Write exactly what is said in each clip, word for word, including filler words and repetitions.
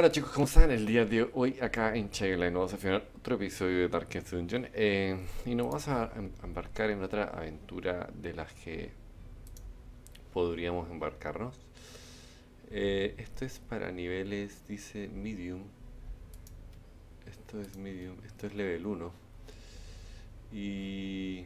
Hola chicos, ¿cómo están? El día de hoy acá en Shaggy Online vamos a filmar otro episodio de Darkest Dungeon eh, y nos vamos a embarcar en otra aventura de las que podríamos embarcarnos. eh, Esto es para niveles, dice medium. Esto es medium, esto es level uno. Y...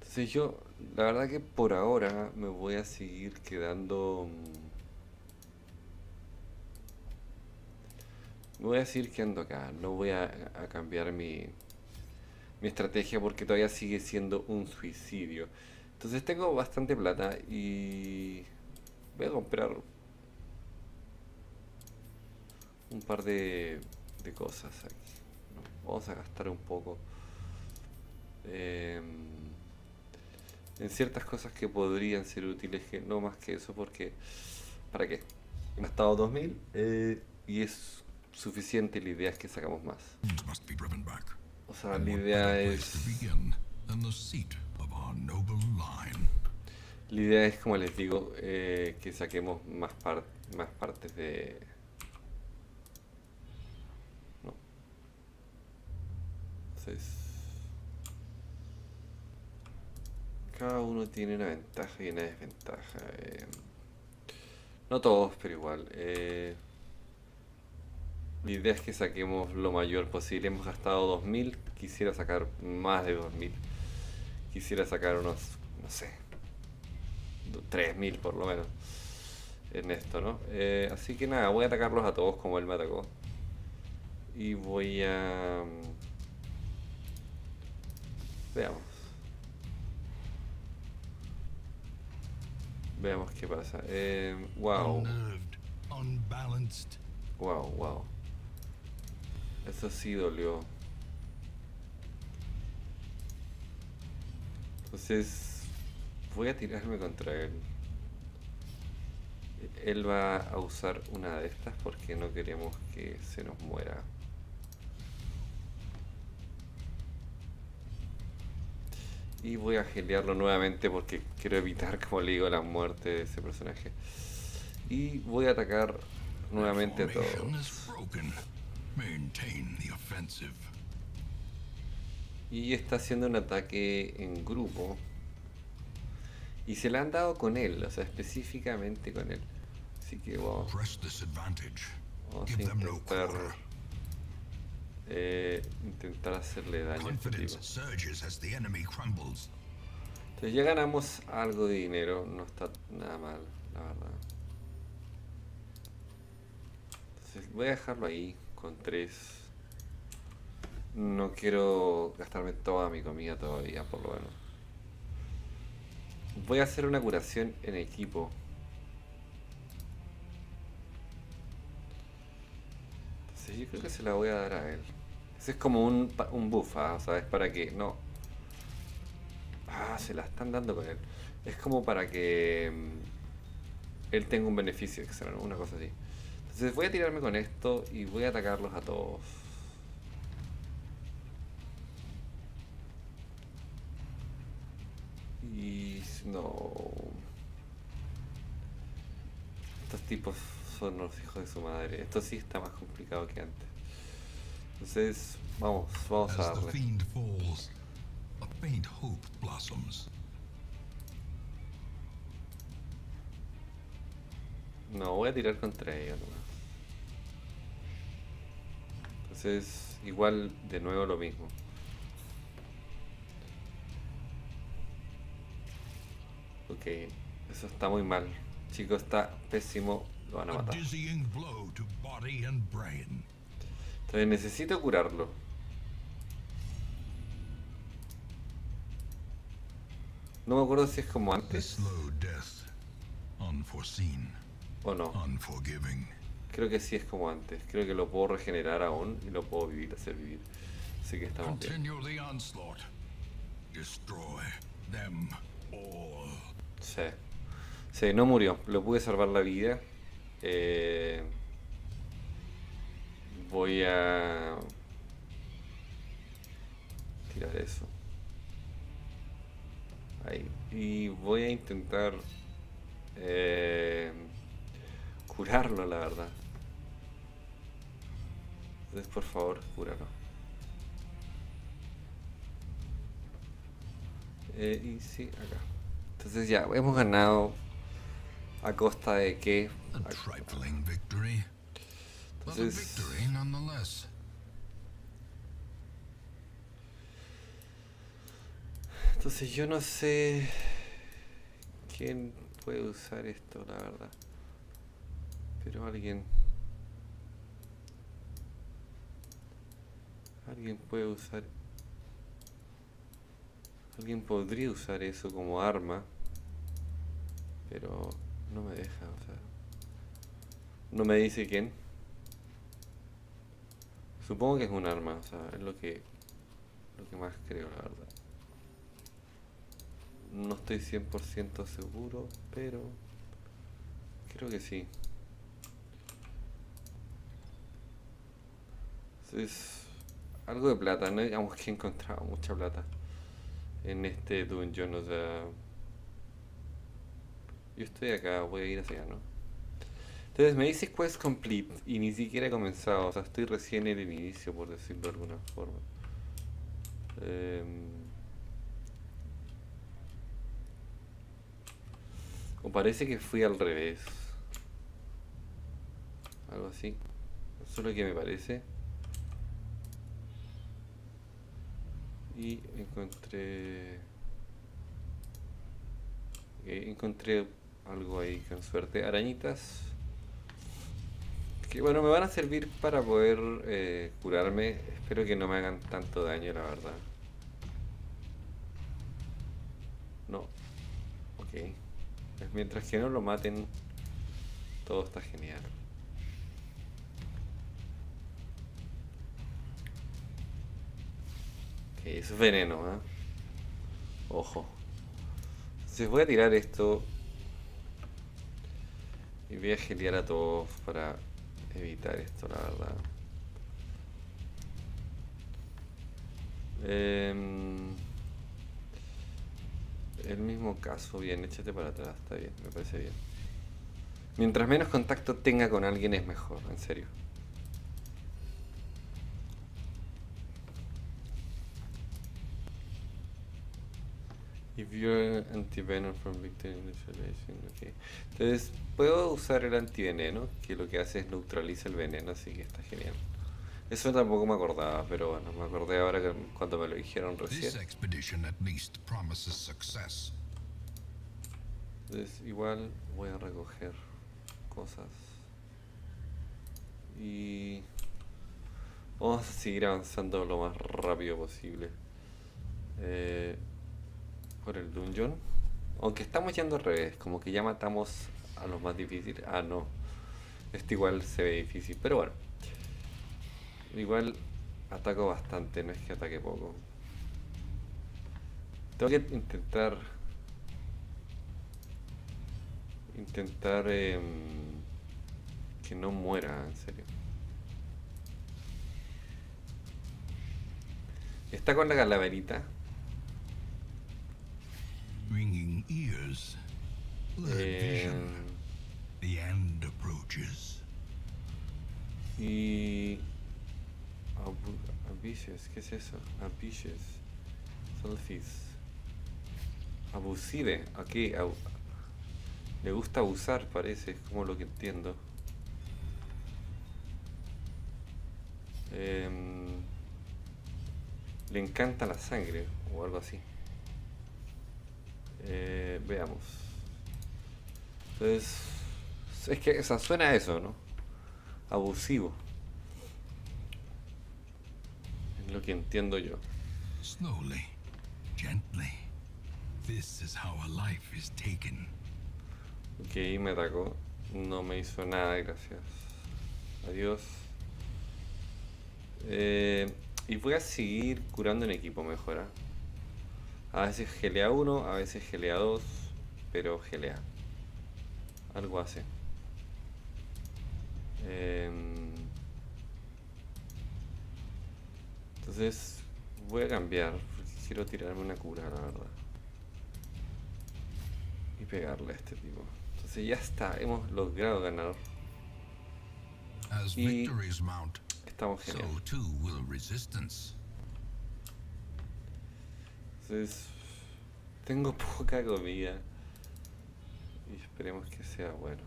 entonces yo, la verdad que por ahora me voy a seguir quedando... Me voy a seguir quedando acá, no voy a, a cambiar mi, mi estrategia porque todavía sigue siendo un suicidio. Entonces tengo bastante plata y voy a comprar un par de, de cosas aquí. Vamos a gastar un poco eh, en ciertas cosas que podrían ser útiles, que no más que eso, porque ¿para qué? He gastado dos mil eh, y es... suficiente. La idea es que sacamos más. O sea, la idea es... La idea es, como les digo, eh, que saquemos más, par más partes de... No. Entonces... Cada uno tiene una ventaja y una desventaja. Eh... No todos, pero igual. Eh... La idea es que saquemos lo mayor posible. Hemos gastado dos mil, quisiera sacar más de dos mil. Quisiera sacar unos, no sé, tres mil por lo menos en esto, ¿no? Eh, así que nada, voy a atacarlos a todos como él me atacó. Y voy a... Veamos. Veamos qué pasa. Eh, wow. Wow, wow. Eso sí dolió. Entonces voy a tirarme contra él. Él va a usar una de estas porque no queremos que se nos muera. Y voy a gelearlo nuevamente porque quiero evitar, como le digo, la muerte de ese personaje. Y voy a atacar nuevamente a todos. Y está haciendo un ataque en grupo. Y se la han dado con él, o sea, específicamente con él. Así que vamos, vamos a intentar, eh, intentar hacerle daño a este tipo. Entonces ya ganamos algo de dinero, no está nada mal, la verdad. Entonces voy a dejarlo ahí. Con tres. No quiero gastarme toda mi comida todavía, por lo menos. Voy a hacer una curación en equipo. Entonces yo creo que se la voy a dar a él. Ese es como un, un buff, ¿ah? O sea, es para que... No. Ah, se la están dando con él. Es como para que... él tenga un beneficio extra, ¿no? Una cosa así. Entonces voy a tirarme con esto y voy a atacarlos a todos. Y... no... Estos tipos son los hijos de su madre. Esto sí está más complicado que antes. Entonces, vamos, vamos a darle. No, voy a tirar contra ellos nomás. Entonces, igual de nuevo lo mismo. Ok, eso está muy mal. Chico, está pésimo, lo van a matar. Entonces necesito curarlo. No me acuerdo si es como antes o no. Creo que sí es como antes. Creo que lo puedo regenerar aún y lo puedo vivir, hacer vivir. Así que estamos bien. Sí. Sí, no murió. Lo pude salvar la vida. Eh, voy a... tirar eso. Ahí. Y voy a intentar... Eh, curarlo, la verdad. Entonces, por favor, cúralo. Eh, y sí, acá. Entonces ya, hemos ganado a costa de que... Entonces... Entonces yo no sé quién puede usar esto, la verdad. Pero alguien... Alguien puede usar... Alguien podría usar eso como arma, pero no me deja, o sea... No me dice quién. Supongo que es un arma, o sea, es lo que, lo que más creo, la verdad. No estoy cien por ciento seguro, pero creo que sí. Es algo de plata, no digamos que he encontrado mucha plata en este dungeon, o sea... Yo estoy acá, voy a ir hacia allá, ¿no? Entonces me dice quest complete y ni siquiera he comenzado, o sea, estoy recién en el inicio, por decirlo de alguna forma. Eh... O parece que fui al revés. Algo así. Eso es lo que me parece. Y encontré... Okay, encontré algo ahí, con suerte. Arañitas. Que bueno, me van a servir para poder eh, curarme. Espero que no me hagan tanto daño, la verdad. No. Ok. Pues mientras que no lo maten, todo está genial. Ok, eso es veneno, ¿eh? Ojo. Entonces voy a tirar esto y voy a gelear a todos para evitar esto, la verdad. Eh... El mismo caso, bien, échate para atrás, está bien, me parece bien. Mientras menos contacto tenga con alguien es mejor, en serio. If you're antivenom from victim neutralization, ok. Entonces, puedo usar el antiveneno, que lo que hace es neutraliza el veneno, así que está genial. Eso tampoco me acordaba, pero bueno, me acordé ahora que cuando me lo dijeron recién. Entonces, igual voy a recoger cosas. Y... vamos a seguir avanzando lo más rápido posible. Eh, por el dungeon. Aunque estamos yendo al revés, como que ya matamos a los más difíciles. Ah, no. Este igual se ve difícil, pero bueno. Igual ataco bastante, no es que ataque poco. Tengo que intentar... Intentar... Eh, que no muera, en serio. Está con la calaverita. Eh, y... Ambitious, ¿qué es eso? Ambitious, selfies, abusive, aquí okay. Le gusta abusar, parece, es como lo que entiendo. Eh, le encanta la sangre o algo así. Eh, veamos. Entonces, es que esa suena a eso, ¿no? Abusivo. Lo que entiendo yo. Slowly, gently. This is how a life is taken. Ok, me atacó. No me hizo nada, gracias. Adiós. Eh, y voy a seguir curando en equipo, mejora. A veces gelea uno, a veces gelea dos, pero gelea. Algo hace. Eh, Entonces voy a cambiar porque quiero tirarme una cura, la verdad. Y pegarle a este tipo. Entonces ya está, hemos logrado ganar. y estamos genial. Entonces, tengo poca comida y esperemos que sea bueno.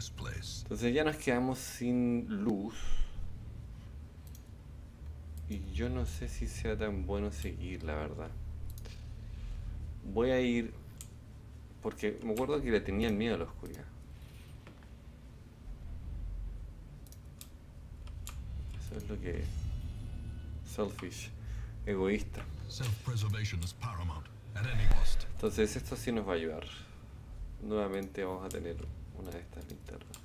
Entonces ya nos quedamos sin luz. Y yo no sé si sea tan bueno seguir, la verdad. Voy a ir... porque me acuerdo que le tenía miedo a la oscuridad. Eso es lo que es. Selfish. Egoísta. Entonces esto sí nos va a ayudar. Nuevamente vamos a tener una de estas linternas.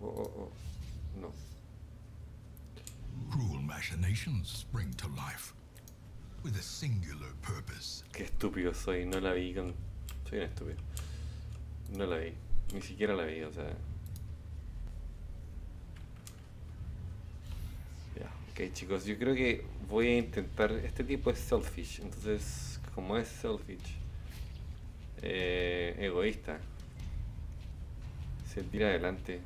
Oh, oh, oh. No. Qué estúpido soy, no la vi con... soy un estúpido. No la vi, ni siquiera la vi, o sea... Ya, ok chicos, yo creo que voy a intentar... este tipo es selfish, entonces como es selfish... Eh, egoísta. Se tira adelante.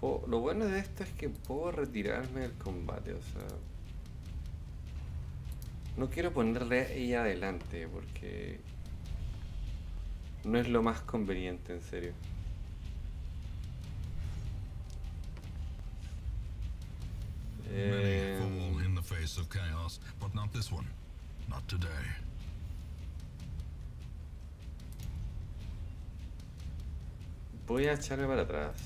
Puedo, lo bueno de esto es que puedo retirarme del combate, o sea, no quiero ponerle a ella adelante porque no es lo más conveniente, en serio. Eh, Voy a echarme para atrás.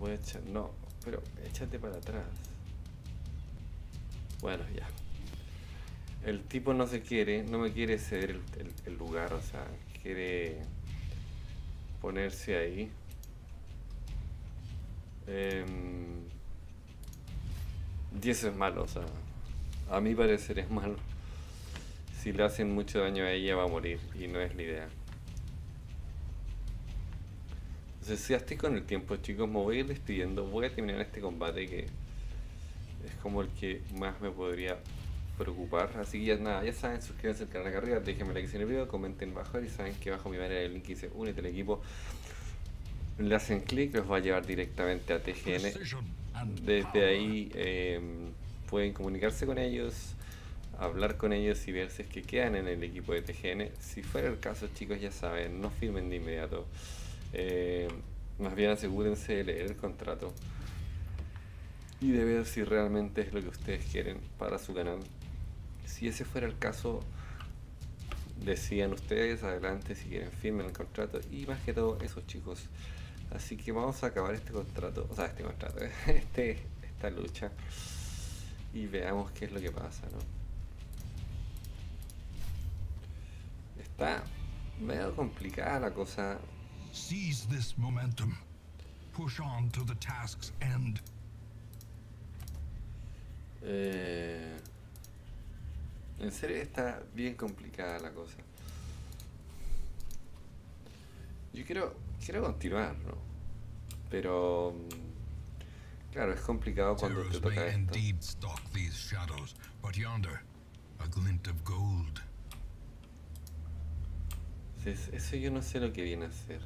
Voy a echar... no, pero échate para atrás. Bueno, ya. El tipo no se quiere, no me quiere ceder el, el, el lugar, o sea, quiere ponerse ahí. Eh, y eso es malo, o sea, a mi parecer es malo. Si le hacen mucho daño a ella va a morir y no es la idea. Entonces ya estoy con el tiempo, chicos, me voy a ir despidiendo, voy a terminar este combate que es como el que más me podría preocupar. Así que ya nada, ya saben, suscríbanse al canal acá arriba, déjenme like si en el video, comenten bajo y saben que bajo mi banner el link que dice únete al equipo. Le hacen clic, los va a llevar directamente a T G N. Desde ahí eh, pueden comunicarse con ellos, hablar con ellos y ver si es que quedan en el equipo de T G N. Si fuera el caso, chicos, ya saben, no firmen de inmediato. Eh, más bien asegúrense de leer el contrato y de ver si realmente es lo que ustedes quieren para su canal. Si ese fuera el caso, decían ustedes, adelante, si quieren firmen el contrato y más que todo esos chicos. Así que vamos a acabar este contrato, o sea, este contrato, este, esta lucha y veamos qué es lo que pasa, ¿no? Está medio complicada la cosa. Seize this momentum. Push on to the task's end. Eh, en serio está bien complicada la cosa. Yo quiero quiero continuar, ¿no? Pero claro, es complicado cuando te toca esto. Entonces, eso yo no sé lo que viene a hacer.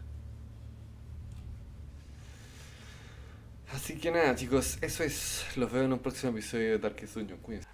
Así que nada, chicos, eso es. Los veo en un próximo episodio de Darkest Dungeon. Cuídense.